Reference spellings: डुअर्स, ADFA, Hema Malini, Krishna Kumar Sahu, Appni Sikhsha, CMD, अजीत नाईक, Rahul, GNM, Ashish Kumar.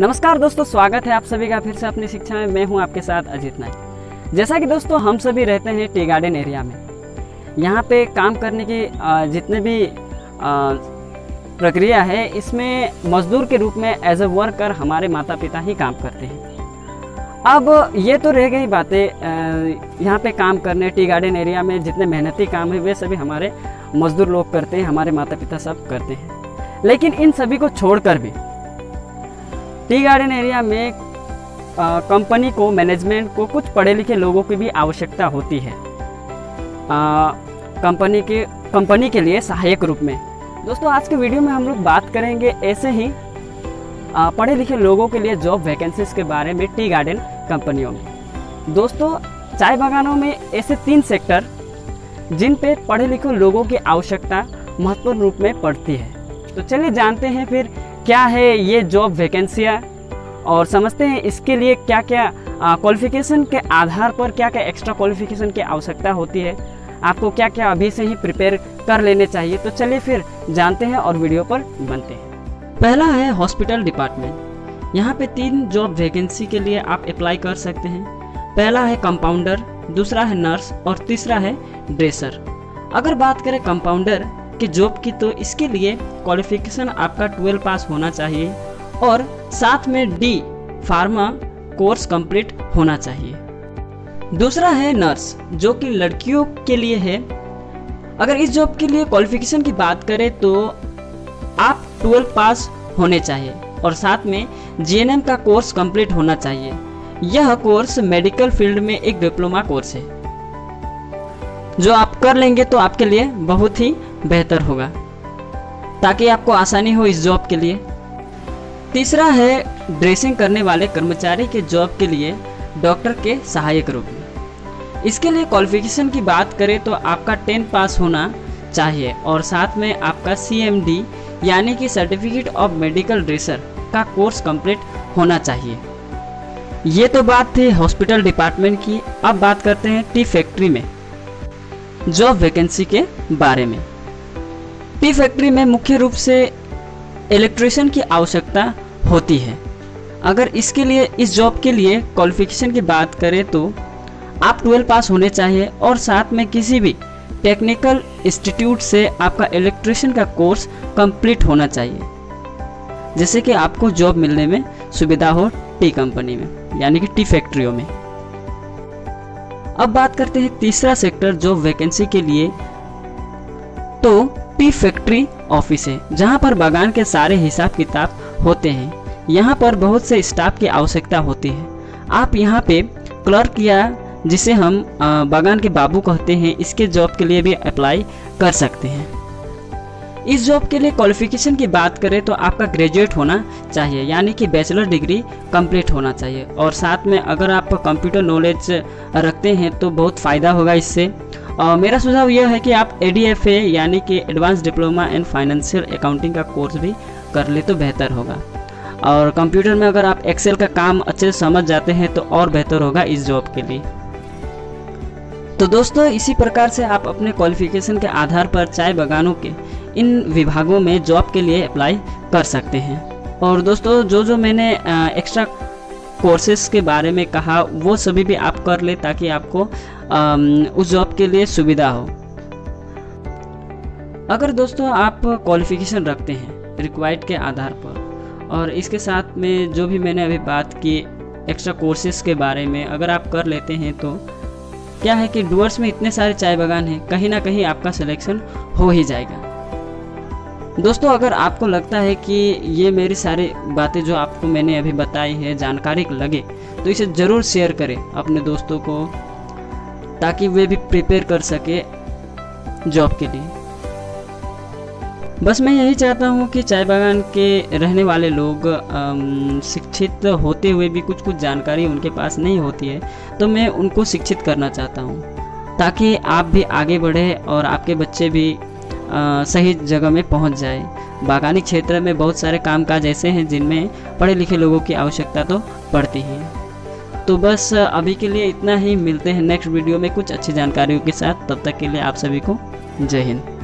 नमस्कार दोस्तों, स्वागत है आप सभी का फिर से अपनी शिक्षा में। मैं हूं आपके साथ अजीत नाईक। जैसा कि दोस्तों हम सभी रहते हैं टी गार्डन एरिया में, यहाँ पे काम करने की जितने भी प्रक्रिया है इसमें मजदूर के रूप में एज अ वर्कर हमारे माता पिता ही काम करते हैं। अब ये तो रह गई बातें, यहाँ पे काम करने टी गार्डन एरिया में जितने मेहनती काम है वे सभी हमारे मजदूर लोग करते हैं, हमारे माता पिता सब करते हैं। लेकिन इन सभी को छोड़कर भी टी गार्डन एरिया में कंपनी को, मैनेजमेंट को कुछ पढ़े लिखे लोगों की भी आवश्यकता होती है कंपनी के लिए सहायक रूप में। दोस्तों आज के वीडियो में हम लोग बात करेंगे ऐसे ही पढ़े लिखे लोगों के लिए जॉब वैकेंसीज के बारे में टी गार्डन कंपनियों में। दोस्तों चाय बागानों में ऐसे 3 सेक्टर जिन पे पढ़े लिखे लोगों की आवश्यकता महत्वपूर्ण रूप में पड़ती है। तो चलिए जानते हैं फिर क्या है ये जॉब वैकेंसियाँ और समझते हैं इसके लिए क्या क्या क्वालिफिकेशन के आधार पर क्या क्या एक्स्ट्रा क्वालिफिकेशन की आवश्यकता होती है, आपको क्या क्या अभी से ही प्रिपेयर कर लेने चाहिए। तो चलिए फिर जानते हैं और वीडियो पर बनते हैं। पहला है हॉस्पिटल डिपार्टमेंट। यहाँ पे 3 जॉब वैकेंसी के लिए आप अप्लाई कर सकते हैं। पहला है कंपाउंडर, दूसरा है नर्स और तीसरा है ड्रेसर। अगर बात करें कंपाउंडर की जॉब की तो इसके लिए क्वालिफिकेशन आपका 12 पास होना चाहिए और साथ में डी फार्मा कोर्स कंप्लीट होना चाहिए। दूसरा है नर्स जो कि लड़कियों के लिए है। अगर इस जॉब के लिए क्वालिफिकेशन की बात करें तो आप 12 पास होने चाहिए और साथ में जीएनएम का कोर्स कंप्लीट होना चाहिए। यह कोर्स मेडिकल फील्ड में एक डिप्लोमा कोर्स है जो आप कर लेंगे तो आपके लिए बहुत ही बेहतर होगा ताकि आपको आसानी हो इस जॉब के लिए। तीसरा है ड्रेसिंग करने वाले कर्मचारी के जॉब के लिए डॉक्टर के सहायक रूप में। इसके लिए क्वालिफिकेशन की बात करें तो आपका 10 पास होना चाहिए और साथ में आपका CMD यानी कि सर्टिफिकेट ऑफ मेडिकल ड्रेसर का कोर्स कंप्लीट होना चाहिए। ये तो बात थी हॉस्पिटल डिपार्टमेंट की। अब बात करते हैं टी फैक्ट्री में जॉब वैकेंसी के बारे में। टी फैक्ट्री में मुख्य रूप से इलेक्ट्रिशियन की आवश्यकता होती है। अगर इसके लिए इस जॉब के लिए क्वालिफिकेशन की बात करें तो आप 12 पास होने चाहिए और साथ में किसी भी टेक्निकल इंस्टीट्यूट से आपका इलेक्ट्रिशियन का कोर्स कंप्लीट होना चाहिए जैसे कि आपको जॉब मिलने में सुविधा हो टी कंपनी में यानी कि टी फैक्ट्रियों में। अब बात करते हैं तीसरा सेक्टर जॉब वैकेंसी के लिए, तो टी फैक्ट्री ऑफिस है जहां पर बागान के सारे हिसाब किताब होते हैं। यहां पर बहुत से स्टाफ की आवश्यकता होती है। आप यहां पे क्लर्क या जिसे हम बागान के बाबू कहते हैं इसके जॉब के लिए भी अप्लाई कर सकते हैं। इस जॉब के लिए क्वालिफिकेशन की बात करें तो आपका ग्रेजुएट होना चाहिए यानी कि बैचलर डिग्री कंप्लीट होना चाहिए और साथ में अगर आप कंप्यूटर नॉलेज रखते हैं तो बहुत फ़ायदा होगा इससे। मेरा सुझाव यह है कि आप ADFA यानी कि advance diploma in financial accounting का कोर्स भी कर ले तो बेहतर होगा और कंप्यूटर में अगर आप एक्सेल का काम अच्छे से समझ जाते हैं तो और बेहतर होगा इस जॉब के लिए। तो दोस्तों इसी प्रकार से आप अपने क्वालिफिकेशन के आधार पर चाय बागानों के इन विभागों में जॉब के लिए अप्लाई कर सकते हैं। और दोस्तों जो मैंने एक्स्ट्रा कोर्सेस के बारे में कहा वो सभी भी आप कर ले ताकि आपको उस जॉब के लिए सुविधा हो। अगर दोस्तों आप क्वालिफिकेशन रखते हैं रिक्वायर्ड के आधार पर और इसके साथ में जो भी मैंने अभी बात की एक्स्ट्रा कोर्सेस के बारे में अगर आप कर लेते हैं तो क्या है कि डुअर्स में इतने सारे चाय बागान हैं, कहीं ना कहीं आपका सिलेक्शन हो ही जाएगा। दोस्तों अगर आपको लगता है कि ये मेरी सारी बातें जो आपको मैंने अभी बताई है जानकारी लगे तो इसे ज़रूर शेयर करें अपने दोस्तों को ताकि वे भी प्रिपेयर कर सके जॉब के लिए। बस मैं यही चाहता हूँ कि चाय बागान के रहने वाले लोग शिक्षित होते हुए भी कुछ कुछ जानकारी उनके पास नहीं होती है तो मैं उनको शिक्षित करना चाहता हूँ ताकि आप भी आगे बढ़े और आपके बच्चे भी सही जगह में पहुंच जाए। बागानी क्षेत्र में बहुत सारे कामकाज ऐसे हैं जिनमें पढ़े लिखे लोगों की आवश्यकता तो पड़ती है। तो बस अभी के लिए इतना ही, मिलते हैं नेक्स्ट वीडियो में कुछ अच्छी जानकारियों के साथ। तब तक के लिए आप सभी को जय हिंद।